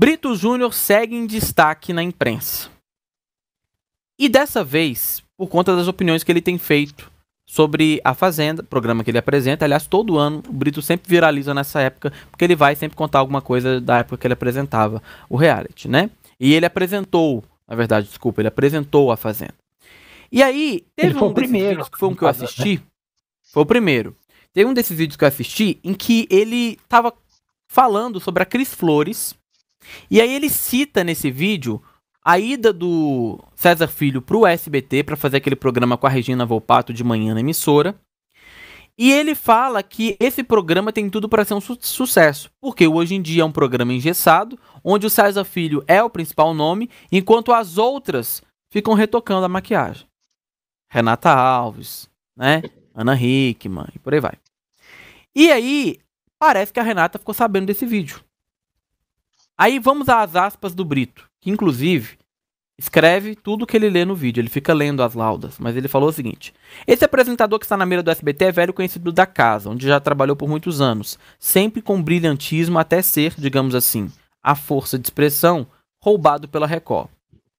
Britto Jr. segue em destaque na imprensa. E dessa vez, por conta das opiniões que ele tem feito sobre A Fazenda, programa que ele apresenta. Aliás, todo ano o Britto sempre viraliza nessa época, porque ele vai sempre contar alguma coisa da época que ele apresentava o reality, né? E ele apresentou, na verdade, desculpa, ele apresentou A Fazenda. E aí, teve um desses vídeos que foi um que eu assisti, foi o primeiro. Teve um desses vídeos que eu assisti em que ele tava falando sobre a Cris Flores, e aí ele cita nesse vídeo a ida do César Filho pro SBT para fazer aquele programa com a Regina Volpato de manhã na emissora. E ele fala que esse programa tem tudo para ser um sucesso, porque Hoje em Dia é um programa engessado, onde o César Filho é o principal nome, enquanto as outras ficam retocando a maquiagem. Renata Alves, né? Ana Hickmann e por aí vai. E aí, parece que a Renata ficou sabendo desse vídeo. Aí vamos às aspas do Britto, que inclusive escreve tudo que ele lê no vídeo, ele fica lendo as laudas, mas ele falou o seguinte: esse apresentador que está na mira do SBT é velho conhecido da casa, onde já trabalhou por muitos anos, sempre com brilhantismo até ser, digamos assim, a força de expressão, roubado pela Record.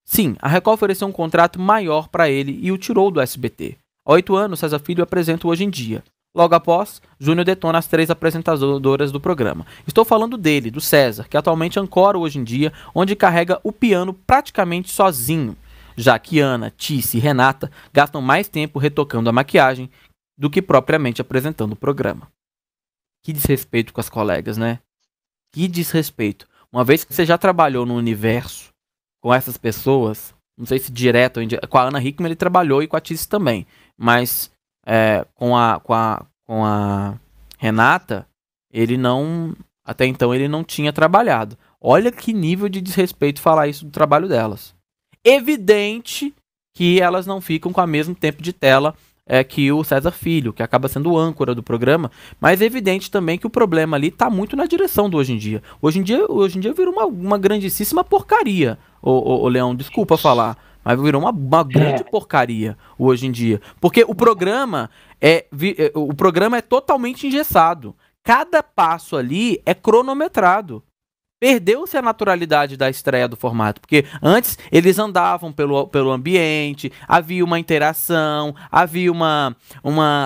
Sim, a Record ofereceu um contrato maior para ele e o tirou do SBT. Há 8 anos, César Filho apresenta Hoje em Dia. Logo após, Júnior detona as 3 apresentadoras do programa. Estou falando dele, do César, que atualmente ancora Hoje em Dia, onde carrega o piano praticamente sozinho, já que Ana, Tice e Renata gastam mais tempo retocando a maquiagem do que propriamente apresentando o programa. Que desrespeito com as colegas, né? Que desrespeito. Uma vez que você já trabalhou no universo com essas pessoas, não sei se direto ou indireto, com a Ana Hickmann ele trabalhou e com a Tice também, mas... é, com a Renata, ele não, até então ele não tinha trabalhado. Olha que nível de desrespeito falar isso do trabalho delas. Evidente que elas não ficam com o mesmo tempo de tela que o César Filho, que acaba sendo o âncora do programa, mas é evidente também que o problema ali tá muito na direção do Hoje em Dia. Hoje em dia virou uma grandíssima porcaria, ô Leão, desculpa falar. Mas virou uma grande porcaria Hoje em Dia. Porque o programa é totalmente engessado. Cada passo ali é cronometrado. Perdeu-se a naturalidade da estreia do formato. Porque antes eles andavam pelo ambiente, havia uma interação, havia uma...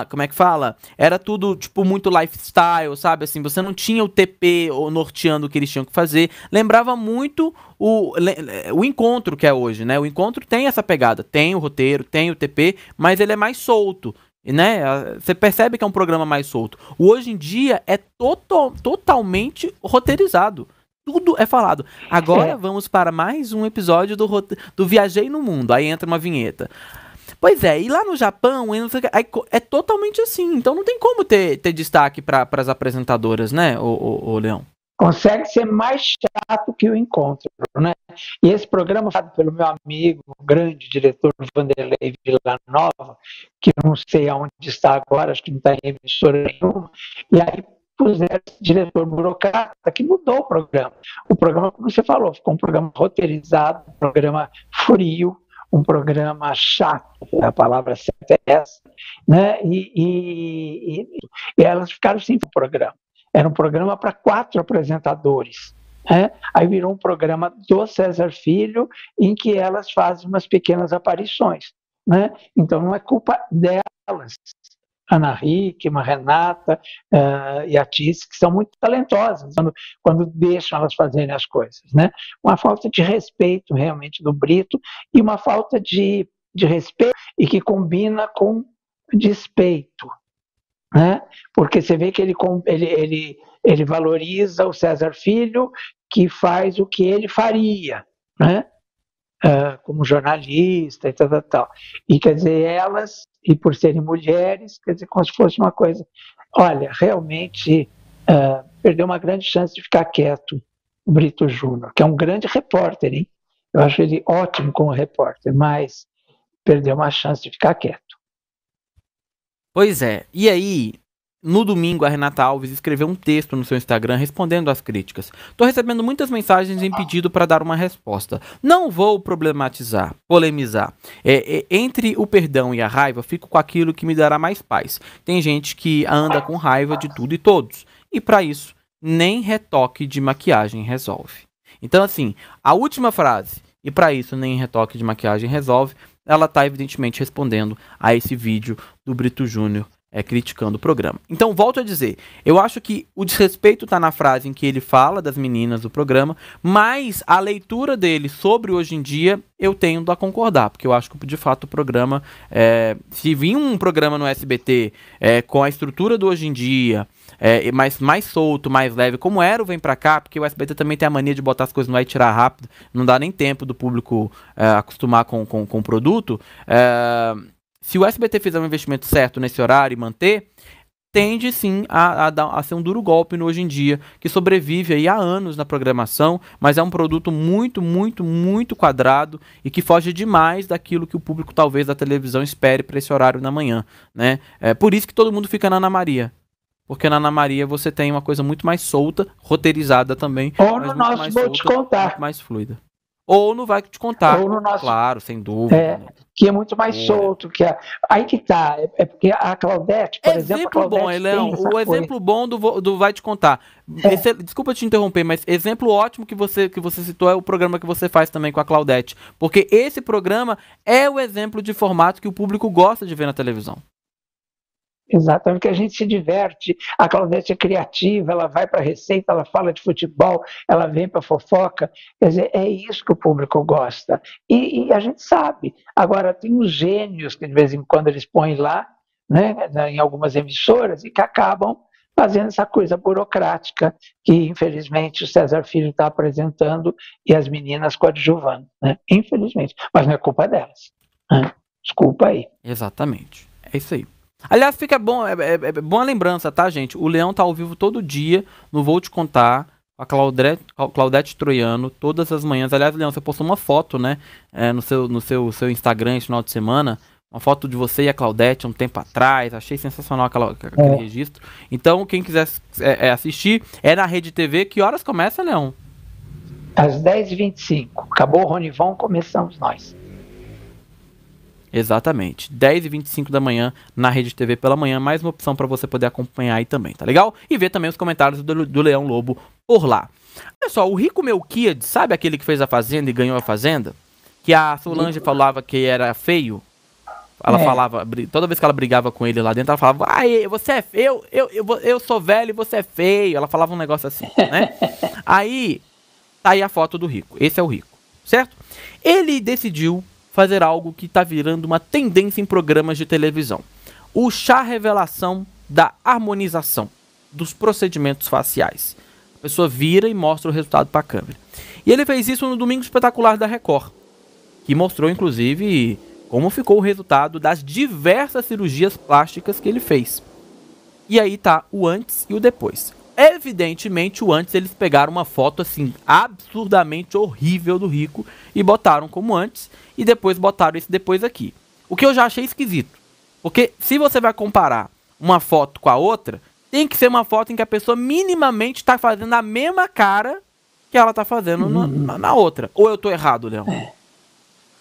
como é que fala? Era tudo, tipo, muito lifestyle, sabe? Assim, você não tinha o TP norteando o que eles tinham que fazer. Lembrava muito o encontro que é hoje, né? O encontro tem essa pegada. Tem o roteiro, tem o TP, mas ele é mais solto, né? Você percebe que é um programa mais solto. O Hoje em Dia é totalmente roteirizado. Tudo é falado. Agora vamos para mais um episódio do Viajei no Mundo. Aí entra uma vinheta. Pois é, e lá no Japão, aí é totalmente assim. Então não tem como ter destaque para as apresentadoras, né, ô Leão? Consegue ser mais chato que o encontro, né? E esse programa, feito pelo meu amigo, o grande diretor Vanderlei Vila Nova, que eu não sei aonde está agora, acho que não está em emissora nenhuma, e aí puseram esse diretor burocrata que mudou o programa. O programa, como você falou, ficou um programa roteirizado, um programa frio, um programa chato, a palavra certa é essa, né? E elas ficaram sem o programa. Era um programa para 4 apresentadores. É, aí virou um programa do César Filho, em que elas fazem umas pequenas aparições, né? Então não é culpa delas, Ana Hickmann, Renata e a Tice, que são muito talentosas quando deixam elas fazerem as coisas, né? Uma falta de respeito realmente do Britto, e uma falta de respeito e que combina com despeito, né? Porque você vê que ele valoriza o César Filho, que faz o que ele faria, né? Como jornalista e tal. E quer dizer, elas, e por serem mulheres, quer dizer, como se fosse uma coisa... Olha, realmente perdeu uma grande chance de ficar quieto o Britto Jr., que é um grande repórter, hein? Eu acho ele ótimo como repórter, mas perdeu uma chance de ficar quieto. Pois é, e aí... No domingo, a Renata Alves escreveu um texto no seu Instagram respondendo às críticas. Tô recebendo muitas mensagens em pedido para dar uma resposta. Não vou problematizar, polemizar. Entre o perdão e a raiva, fico com aquilo que me dará mais paz. Tem gente que anda com raiva de tudo e todos. E para isso, nem retoque de maquiagem resolve. Então, assim, a última frase, e pra isso nem retoque de maquiagem resolve, ela tá evidentemente respondendo a esse vídeo do Britto Jr. Criticando o programa. Então, volto a dizer, eu acho que o desrespeito tá na frase em que ele fala das meninas do programa, mas a leitura dele sobre Hoje em Dia, eu tendo a concordar, porque eu acho que, de fato, o programa, se vir um programa no SBT com a estrutura do Hoje em Dia, mais solto, mais leve, como era o Vem Pra Cá, porque o SBT também tem a mania de botar as coisas no ar e tirar rápido, não dá nem tempo do público acostumar com o produto, se o SBT fizer um investimento certo nesse horário e manter, tende sim a ser um duro golpe no Hoje em Dia, que sobrevive aí há anos na programação, mas é um produto muito, muito, muito quadrado e que foge demais daquilo que o público talvez da televisão espere para esse horário na manhã, né? É por isso que todo mundo fica na Ana Maria. Porque na Ana Maria você tem uma coisa muito mais solta, roteirizada também, ou mas no muito mais solta, muito mais fluida. Ou não vai te contar, no nosso, claro, sem dúvida. Que é muito mais solto. Que é, aí que tá, porque a Claudete, por exemplo... Bom, Leão, o exemplo bom do Vai Te Contar. Desculpa te interromper, mas exemplo ótimo que você citou é o programa que você faz também com a Claudete. Porque esse programa é o exemplo de formato que o público gosta de ver na televisão. Exatamente, que a gente se diverte. A Claudete é criativa, ela vai para a receita, ela fala de futebol, ela vem para fofoca. Quer dizer, é isso que o público gosta. E a gente sabe. Agora, tem uns gênios que de vez em quando eles põem lá, né, em algumas emissoras, e que acabam fazendo essa coisa burocrática que, infelizmente, o César Filho está apresentando e as meninas coadjuvando, né? Infelizmente. Mas não é culpa delas, né? Desculpa aí. Exatamente. É isso aí. Aliás, fica bom, boa lembrança, tá, gente? O Leão tá ao vivo todo dia no Vou Te Contar, a Claudete Troiano, todas as manhãs. Aliás, Leão, você postou uma foto, né, no seu Instagram esse final de semana, uma foto de você e a Claudete um tempo atrás. Achei sensacional aquele registro. Então, quem quiser assistir, é na Rede TV. Que horas começa, Leão? Às 10h25. Acabou o Ronnie Von, começamos nós. Exatamente, 10h25 da manhã na Rede TV pela manhã, mais uma opção para você poder acompanhar aí também, tá legal? E ver também os comentários do Leão Lobo por lá. Olha só, o Rico Melquiades, sabe aquele que fez A Fazenda e ganhou A Fazenda? Que a Solange falava que era feio? Ela falava, toda vez que ela brigava com ele lá dentro, ela falava, ai, você é feio, eu sou velho e você é feio. Ela falava um negócio assim, né? Aí, tá aí a foto do Rico, esse é o Rico, certo? Ele decidiu fazer algo que está virando uma tendência em programas de televisão. O chá revelação da harmonização dos procedimentos faciais. A pessoa vira e mostra o resultado para a câmera. E ele fez isso no Domingo Espetacular da Record, que mostrou, inclusive, como ficou o resultado das diversas cirurgias plásticas que ele fez. E aí tá o antes e o depois. Evidentemente, o antes eles pegaram uma foto assim absurdamente horrível do Rico e botaram como antes e depois botaram esse depois aqui. O que eu já achei esquisito, porque se você vai comparar uma foto com a outra, tem que ser uma foto em que a pessoa minimamente está fazendo a mesma cara que ela está fazendo na outra. Ou eu estou errado, Leão?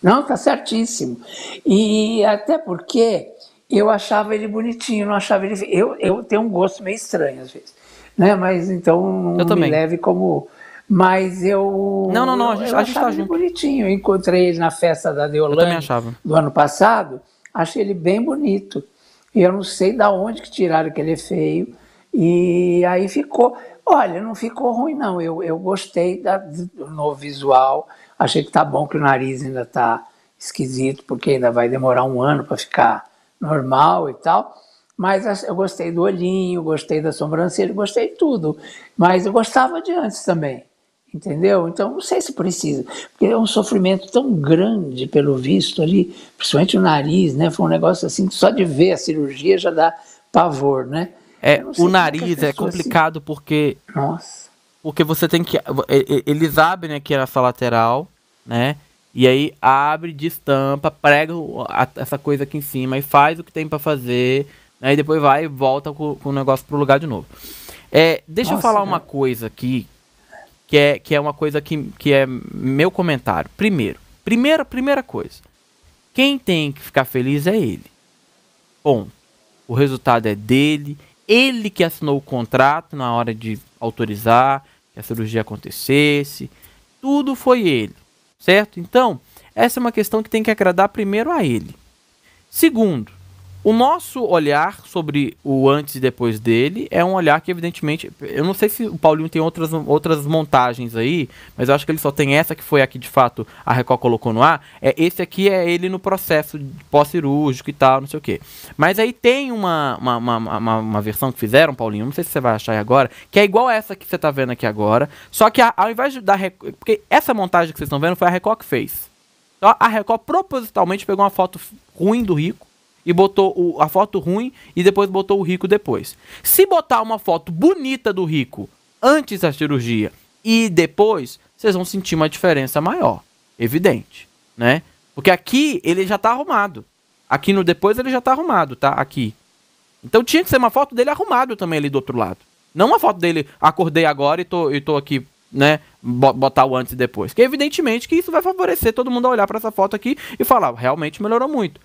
Não, tá certíssimo. E até porque eu achava ele bonitinho, não achava ele... Eu tenho um gosto meio estranho às vezes, né? Mas então não me leve como... Mas eu... Não, a gente tá junto. Bonitinho. Eu encontrei ele na festa da Deolane do ano passado. Achei ele bem bonito. E eu não sei de onde que tiraram que ele é feio. E aí ficou... Olha, não ficou ruim, não. Eu gostei do novo visual. Achei que tá bom, que o nariz ainda tá esquisito, porque ainda vai demorar um ano para ficar normal e tal. Mas eu gostei do olhinho, gostei da sobrancelha, gostei de tudo. Mas eu gostava de antes também, entendeu? Então não sei se precisa, porque é um sofrimento tão grande pelo visto ali, principalmente o nariz, né? Foi um negócio assim, só de ver a cirurgia já dá pavor, né? O nariz é complicado assim, porque... Nossa. Porque você tem que... Eles abrem aqui nessa lateral, né? E aí abre, destampa, prega essa coisa aqui em cima e faz o que tem pra fazer... Aí depois vai e volta com o negócio pro lugar de novo. Deixa eu falar uma coisa aqui, que é uma coisa que é meu comentário. Primeira coisa, quem tem que ficar feliz é ele. Bom, o resultado é dele, ele que assinou o contrato na hora de autorizar que a cirurgia acontecesse, tudo foi ele, certo? Então, essa é uma questão que tem que agradar primeiro a ele. Segundo, o nosso olhar sobre o antes e depois dele é um olhar que, evidentemente... Eu não sei se o Paulinho tem outras montagens aí, mas eu acho que ele só tem essa que foi aqui, de fato, a Record colocou no ar. Esse aqui é ele no processo pós-cirúrgico e tal, não sei o quê. Mas aí tem uma versão que fizeram, Paulinho, não sei se você vai achar aí agora, que é igual essa que você tá vendo aqui agora, só que ao invés da Record... Porque essa montagem que vocês estão vendo foi a Record que fez. Então a Record propositalmente pegou uma foto ruim do Rico, e botou a foto ruim e depois botou o Rico depois. Se botar uma foto bonita do Rico antes da cirurgia e depois, vocês vão sentir uma diferença maior. Evidente, né? Porque aqui ele já tá arrumado. Aqui no depois ele já tá arrumado, tá? Aqui. Então tinha que ser uma foto dele arrumado também ali do outro lado. Não uma foto dele, acordei agora e tô aqui... Né, botar o antes e depois. Que evidentemente que isso vai favorecer todo mundo a olhar para essa foto aqui e falar, realmente melhorou muito.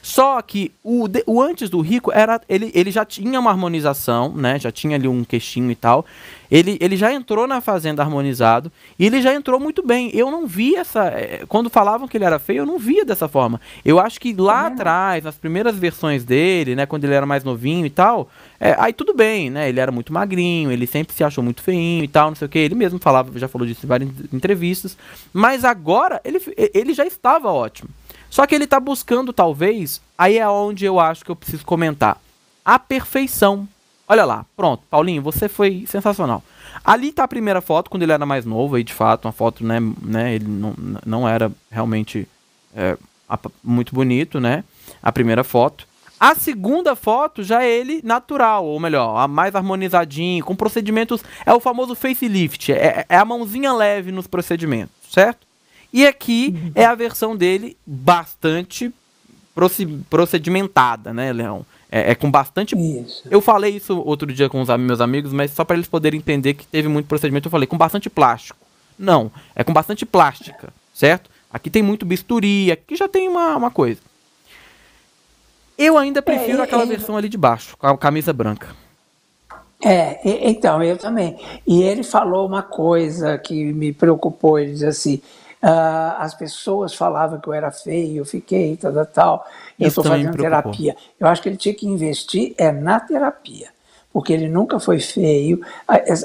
Só que o antes do Rico era ele já tinha uma harmonização, né? Já tinha ali um queixinho e tal. Ele já entrou na Fazenda harmonizado e ele já entrou muito bem. Eu não vi essa... Quando falavam que ele era feio, eu não via dessa forma. Eu acho que lá atrás, nas primeiras versões dele, né? Quando ele era mais novinho e tal, aí tudo bem, né? Ele era muito magrinho, ele sempre se achou muito feinho e tal, não sei o que. Ele mesmo falava, já falou disso em várias entrevistas. Mas agora, ele já estava ótimo. Só que ele tá buscando, talvez, aí é onde eu acho que eu preciso comentar. A perfeição. Olha lá, pronto, Paulinho, você foi sensacional. Ali tá a primeira foto, quando ele era mais novo, aí de fato, uma foto, né ele não era realmente muito bonito, né? A primeira foto. A segunda foto já é ele natural, ou melhor, a mais harmonizadinho, com procedimentos, é o famoso facelift, é a mãozinha leve nos procedimentos, certo? E aqui é a versão dele bastante procedimentada, né, Leão? É com bastante... Isso. Eu falei isso outro dia com os meus amigos, mas só para eles poderem entender que teve muito procedimento, eu falei com bastante plástico. Não, é com bastante plástica, certo? Aqui tem muito bisturi, aqui já tem uma coisa. Eu ainda prefiro aquela versão ali de baixo, com a camisa branca. Então, eu também. E ele falou uma coisa que me preocupou, ele diz assim... as pessoas falavam que eu era feio, eu fiquei, tal, eu estou fazendo terapia. Eu acho que ele tinha que investir na terapia, porque ele nunca foi feio.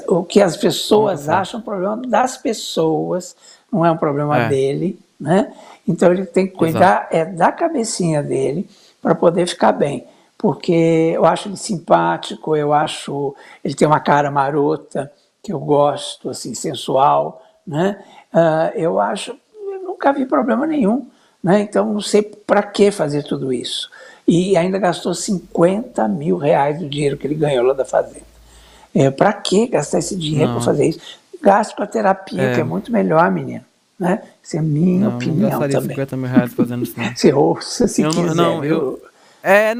O que as pessoas acham é um problema das pessoas, não é um problema dele, né? Então ele tem que cuidar da cabecinha dele para poder ficar bem, porque eu acho ele simpático, eu acho ele tem uma cara marota que eu gosto, assim, sensual, né? Eu acho, eu nunca vi problema nenhum, né? Então não sei para que fazer tudo isso. E ainda gastou 50 mil reais do dinheiro que ele ganhou lá da Fazenda. Para que gastar esse dinheiro para fazer isso? Gasto com a terapia, que é muito melhor, menino. Né? Isso é minha opinião também. Não gastaria 50 mil reais fazendo isso. Você ouça se quiser.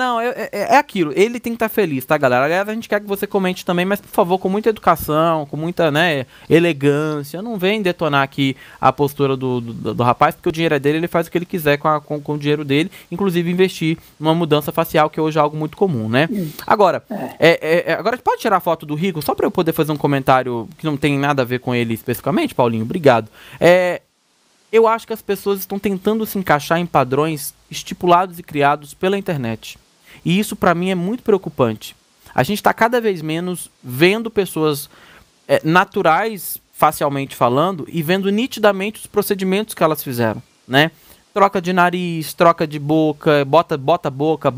É aquilo, ele tem que estar feliz, tá, galera? Aliás, a gente quer que você comente também, mas por favor, com muita educação, com muita, né, elegância. Não vem detonar aqui a postura do rapaz, porque o dinheiro é dele, ele faz o que ele quiser com o dinheiro dele, inclusive investir numa mudança facial, que hoje é algo muito comum, né? Agora, agora pode tirar a foto do Rico, só para eu poder fazer um comentário que não tem nada a ver com ele especificamente, Paulinho? Obrigado. Eu acho que as pessoas estão tentando se encaixar em padrões estipulados e criados pela internet. E isso, para mim, é muito preocupante. A gente está cada vez menos vendo pessoas naturais, facialmente falando, e vendo nitidamente os procedimentos que elas fizeram, né? Troca de nariz, troca de boca, bota a boca,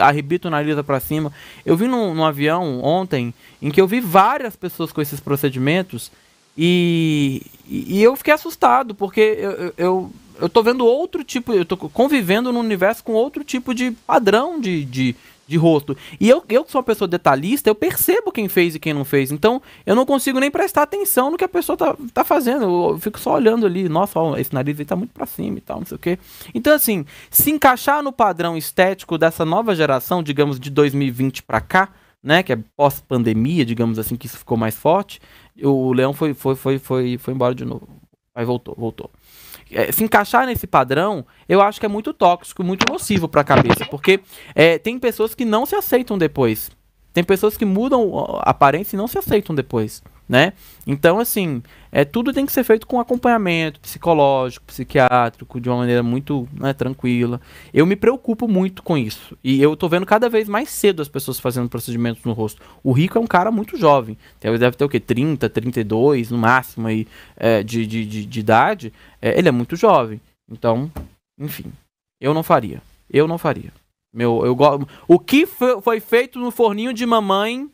arrebita o nariz para cima. Eu vi num avião ontem, em que eu vi várias pessoas com esses procedimentos... E eu fiquei assustado, porque eu tô vendo outro tipo, eu tô convivendo no universo com outro tipo de padrão de rosto. E eu que sou uma pessoa detalhista, eu percebo quem fez e quem não fez. Então, eu não consigo nem prestar atenção no que a pessoa tá fazendo. Eu fico só olhando ali, nossa, ó, esse nariz aí tá muito pra cima e tal, não sei o quê. Então, assim, se encaixar no padrão estético dessa nova geração, digamos, de 2020 pra cá, né, que é pós-pandemia, digamos assim, que isso ficou mais forte, o Leão foi embora de novo. Aí voltou. Se encaixar nesse padrão, eu acho que é muito tóxico, muito nocivo para a cabeça, porque tem pessoas que não se aceitam depois. Tem pessoas que mudam a aparência e não se aceitam depois. né? Então, assim, tudo tem que ser feito com acompanhamento psicológico, psiquiátrico, de uma maneira muito tranquila. Eu me preocupo muito com isso. E eu tô vendo cada vez mais cedo as pessoas fazendo procedimentos no rosto. O Rico é um cara muito jovem. Ele deve ter o quê? 30, 32, no máximo aí, de idade. Ele é muito jovem. Então, enfim, eu não faria. Eu não faria. O que foi feito no forninho de mamãe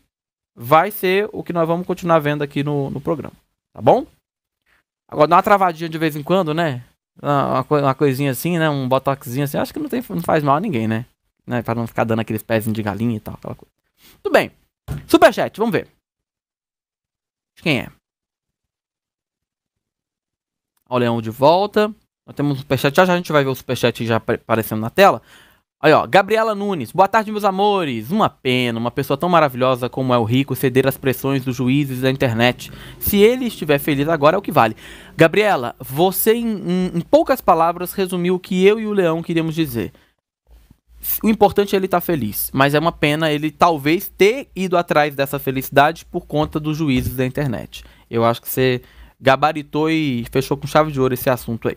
vai ser o que nós vamos continuar vendo aqui no programa, tá bom? Agora dá uma travadinha de vez em quando, né? Uma coisinha assim, né? Um botoxzinho assim. Acho que não faz mal a ninguém, né? Pra não ficar dando aqueles pezinhos de galinha e tal, aquela coisa. Tudo bem. Superchat, vamos ver. Quem é? Ó, o Leão de volta. Nós temos um superchat. Já a gente vai ver o superchat já aparecendo na tela. Aí, ó, Gabriela Nunes. Boa tarde, meus amores. Uma pena, uma pessoa tão maravilhosa como é o Rico ceder às pressões dos juízes da internet. Se ele estiver feliz agora, é o que vale. Gabriela, você, em poucas palavras, resumiu o que eu e o Leão queríamos dizer. O importante é ele estar feliz, mas é uma pena ele talvez ter ido atrás dessa felicidade por conta dos juízes da internet. Eu acho que você gabaritou e fechou com chave de ouro esse assunto aí.